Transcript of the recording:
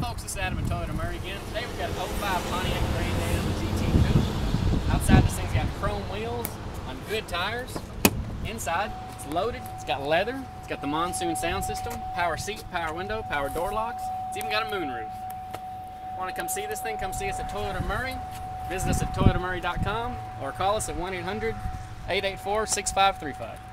Folks, this is Adam and Toyota Murray again. Today we've got an 05 Pontiac Grand Am GT Coupe. Outside, this thing's got chrome wheels on good tires. Inside, it's loaded, it's got leather, it's got the Monsoon sound system, power seat, power window, power door locks. It's even got a moonroof. Want to come see this thing? Come see us at Toyota Murray. Visit us at ToyotaMurray.com or call us at 1-800-884-6535.